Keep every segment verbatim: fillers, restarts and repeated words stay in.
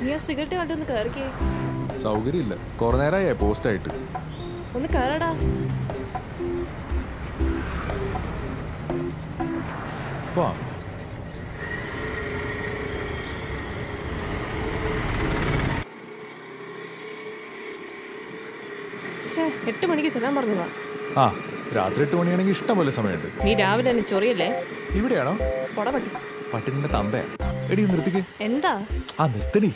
നീ ആ സിഗരറ്റ് കണ്ടൊന്ന് കയറിക്കേ. സൗകര്യമില്ല, കുറേ നേരമായി പോസ്റ്റായിട്ട്. ഒന്ന് കയറടാ. വാ. എട്ട് മണിക്ക് ചെല്ലാൻ പറഞ്ഞു വാ. ആ രാത്രി എട്ട് മണിയാണെങ്കിൽ ഇഷ്ടംപോലെ സമയമുണ്ട്. നീ രാവിലെ തന്നെ ചൊറിയല്ലേ? ഇവിടെയാണോ? കൊട പട്ടി പട്ടിന്റെ തന്തയാ. എടി നിർത്തിക്ക്. എന്താ? ആ നിർത്തടി.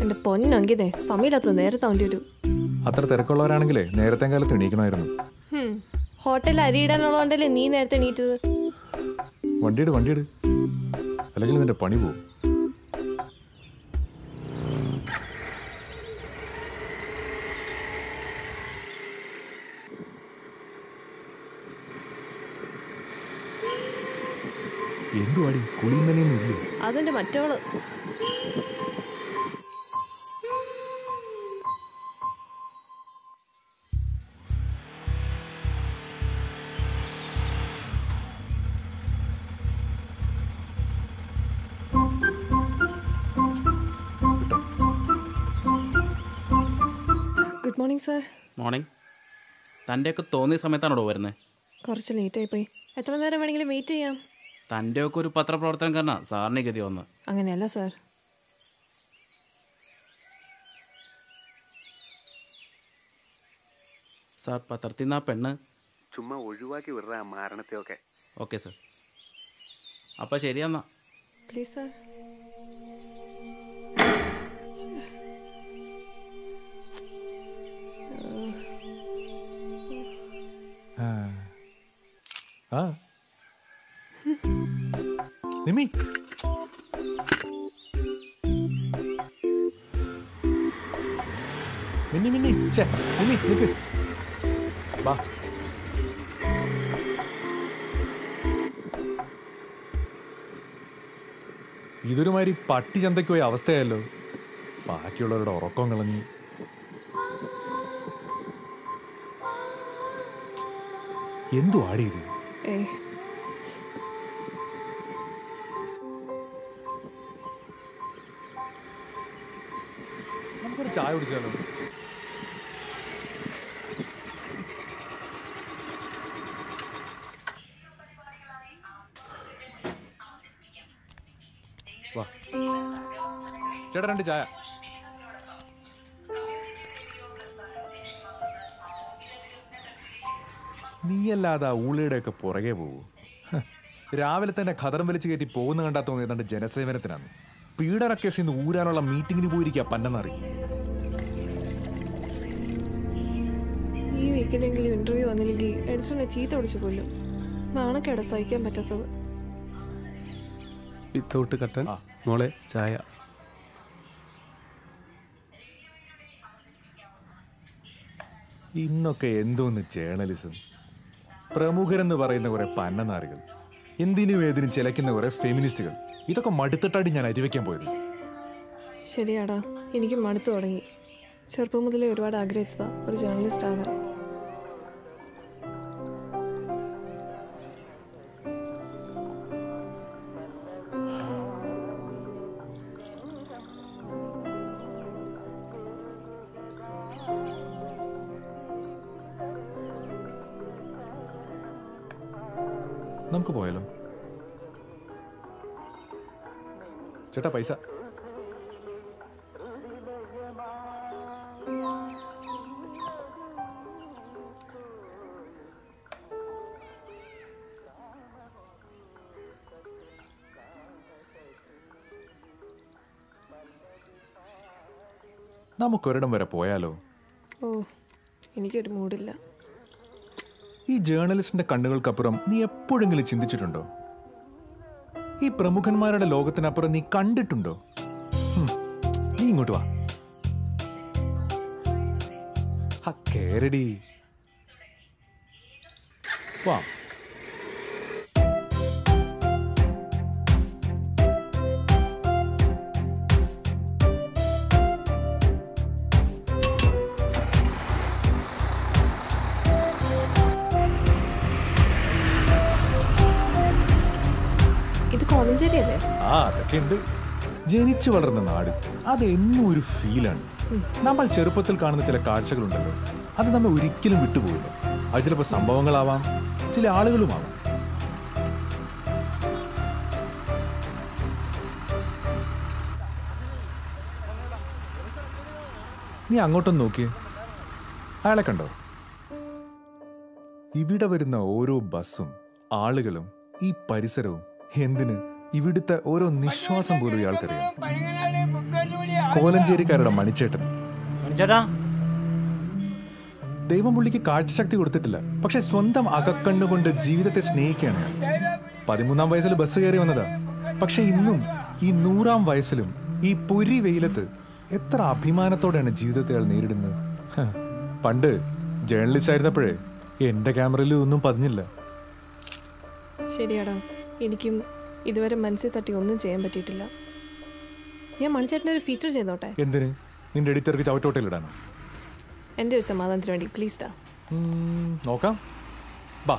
എന്റെ പൊന്നങ്കിതേ, സമയത്ത് നേരത്തെ അവൻ്റെ ഒരു അത്ര തിരക്കുള്ളവരാണെങ്കിലേ നേരത്തെ കാലത്ത് എണീക്കണമായിരുന്നു. ഹോട്ടലിൽ അരിയിടാനുള്ളതുകൊണ്ടല്ലേ നീ നേരത്തെ എണീറ്റത്. വണ്ടിയിട് വണ്ടിയിട്, അല്ലെങ്കിൽ നിന്റെ പണി പോവും. എന്തുവാടി കുളിമനൊന്നുമില്ലേ? അതെന്റെ മറ്റവള്. Good morning sir. മോർണിംഗ്. തൻ്റെയൊക്കെ തോന്നിയ സമയത്താണോ വരുന്നത്? കുറച്ച് ലേറ്റായി പോയി. എത്ര നേരം വേണമെങ്കിലും വെയിറ്റ് ചെയ്യാം. തൻ്റെ ഒക്കെ ഒരു പത്രപ്രവർത്തനം കാരണം സാറിന് ഗതി വന്ന്. അങ്ങനെയല്ല സാർ. സാർ പത്രത്തിൽ നിന്ന് ആ പെണ്ണ് ചുമ്മാ ഒഴിവാക്കി വിടുക മരണത്തെ. Okay okay sir. അപ്പം ശരിയെന്നാ. Please sir. ആ നിമി, മിന്നി മിന്നി ഛേ നിമി നിക്ക് വാ. ഇതൊരു മാതിരി പട്ടി ചന്തയ്ക്ക് പോയ അവസ്ഥയായല്ലോ. ബാക്കിയുള്ളവരുടെ ഉറക്കം കളഞ്ഞു. എന്തു ആടിയത്? നമുക്കൊരു ചായ കുടിച്ചാലോ? വാ ചേട്ടാ, രണ്ട് ചായ. നീയല്ലാതെ ആ ഊളിയുടെയൊക്കെ പുറകെ പോകൂ. രാവിലെ തന്നെ ഖദറും വലിച്ചു കയറ്റി പോകുന്ന കണ്ടാ തോന്നിയതാണ്ട് ജനസേവനത്തിനാണ്. പീഡന കേസിൽ നിന്ന് ഊരാനുള്ള മീറ്റിങ്ങിന് പോയിരിക്കുക പണ്ടെന്നറി. ഈ വീക്കിലെങ്കിലും ഇന്റർവ്യൂ വന്നില്ലെങ്കിൽ എഡിസണെ ചീത്ത ഒടിച്ചു കൊല്ലും. നാണക്കേട സഹിക്കാൻ പറ്റാത്തത്. വിത്തൗട്ട് കട്ടൻ മോളെ ചായ. ഇന്നൊക്കെ എന്തോന്ന് ജേർണലിസം. പ്രമുഖരെന്ന് പറയുന്ന കുറെ പന്നനാറികൾ, എന്തിനും ഏതിനും ചിലയ്ക്കുന്ന കുറെ ഫെമിനിസ്റ്റുകൾ. ഇതൊക്കെ മടുത്തിട്ടാണ് ഞാൻ അരിവയ്ക്കാൻ പോയത്. ശരിയാടാ, എനിക്ക് മടുത്തു തുടങ്ങി. ചെറുപ്പം മുതലേ ഒരുപാട് ആഗ്രഹിച്ചതാ ഒരു ജേർണലിസ്റ്റ് ആകാൻ. നമുക്ക് പോയാലോ? ചേട്ടാ പൈസ. നമുക്കൊരിടം വരെ പോയാലോ? ഓ എനിക്കൊരു മൂടില്ല. ഈ ജേർണലിസ്റ്റിന്റെ കണ്ണുകൾക്കപ്പുറം നീ എപ്പോഴെങ്കിലും ചിന്തിച്ചിട്ടുണ്ടോ? ഈ പ്രമുഖന്മാരുടെ ലോകത്തിനപ്പുറം നീ കണ്ടിട്ടുണ്ടോ? നീ ഇങ്ങോട്ട് വാ. Hakeredi. Wow. Ah, that's it. It's a very good feeling. നമ്മൾ ചെറുപ്പത്തിൽ കാണുന്ന ചില കാഴ്ചകളുണ്ടല്ലോ, അത് നമ്മൾ ഒരിക്കലും വിട്ടുപോകില്ല. അത് ചിലപ്പോൾ സംഭവങ്ങളാവാം, ചില ആളുകളുമാവാം. നീ അങ്ങോട്ടൊന്ന് നോക്കിയേ, അയാളെ കണ്ടോ? ഇവിടെ വരുന്ന ഓരോ ബസ്സും ആളുകളും ഈ പരിസരവും എന്തിന്? ഇവിടുത്തെ ഓരോ നിശ്വാസം പോലും ഇയാൾക്കറിയാം. കോലഞ്ചേരിക്കാരുടെ മണിച്ചേട്ടൻ ദൈവം പുള്ളിക്ക് കാഴ്ചശക്തി കൊടുത്തിട്ടില്ല, പക്ഷെ സ്വന്തം അകക്കണ്ണുകൊണ്ട് ജീവിതത്തെ സ്നേഹിക്കുകയാണ്. പതിമൂന്നാം വയസ്സിൽ ബസ് കയറി വന്നതാ, പക്ഷെ ഇന്നും ഈ നൂറാം വയസ്സിലും ഈ പൊരി വെയിലത്ത് എത്ര അഭിമാനത്തോടെയാണ് ജീവിതത്തെ അയാൾ നേരിടുന്നത്. പണ്ട് ജേർണലിസ്റ്റ് ആയിരുന്നപ്പോഴേ എൻ്റെ ക്യാമറയിൽ ഒന്നും പതിഞ്ഞില്ല. ശരിയാടാ, എനിക്കും ഇതുവരെ മനസ്സിൽ തട്ടി ഒന്നും ചെയ്യാൻ പറ്റിയിട്ടില്ല. ഞാൻ മണിച്ചേട്ടൻ്റെ ഒരു ഫീച്ചർ ചെയ്തോട്ടെ. എന്തിന്? നിന്റെ എഡിറ്റർക്ക് ചവിട്ടോട്ടയിലിടാനോ? എൻ്റെ ഒരു സമാധാനത്തിന് വേണ്ടി പ്ലീസ് ഡാ. നോക്കാം. ബാ.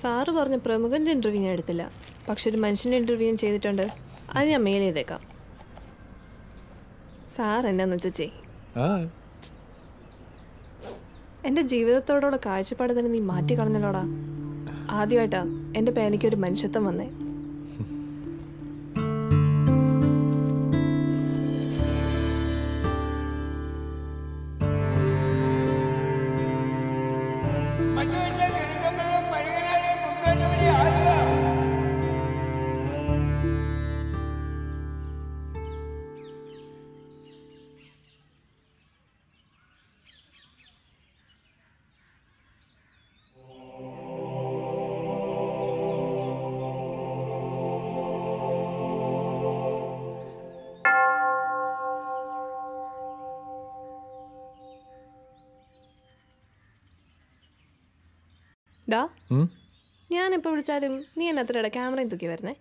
സാറ് പറഞ്ഞ പ്രമുഖൻ്റെ ഇൻ്റർവ്യൂ ഞാൻ എടുത്തില്ല, പക്ഷെ ഒരു മനുഷ്യൻ്റെ ഇൻ്റർവ്യൂ ഞാൻ ചെയ്തിട്ടുണ്ട്. അത് ഞാൻ മെയിൽ ചെയ്തേക്കാം. സാർ എന്നാന്ന് വെച്ചാൽ ചെയ്. എൻ്റെ ജീവിതത്തോടുള്ള കാഴ്ചപ്പാട് തന്നെ നീ മാറ്റി കളഞ്ഞല്ലോടാ. ആദ്യമായിട്ടാ എൻ്റെ പേനയ്ക്കൊരു മനുഷ്യത്വം വന്നേ. ഞാനിപ്പോൾ വിളിച്ചാലും നീ എന്നെ അത്രയുടെ ക്യാമറയും തൂക്കി വരുന്നേ.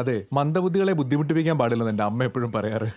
അതെ, മന്ദബുദ്ധികളെ ബുദ്ധിമുട്ടിപ്പിക്കാൻ പാടില്ലെന്ന് എൻ്റെ അമ്മ എപ്പോഴും പറയാറ്.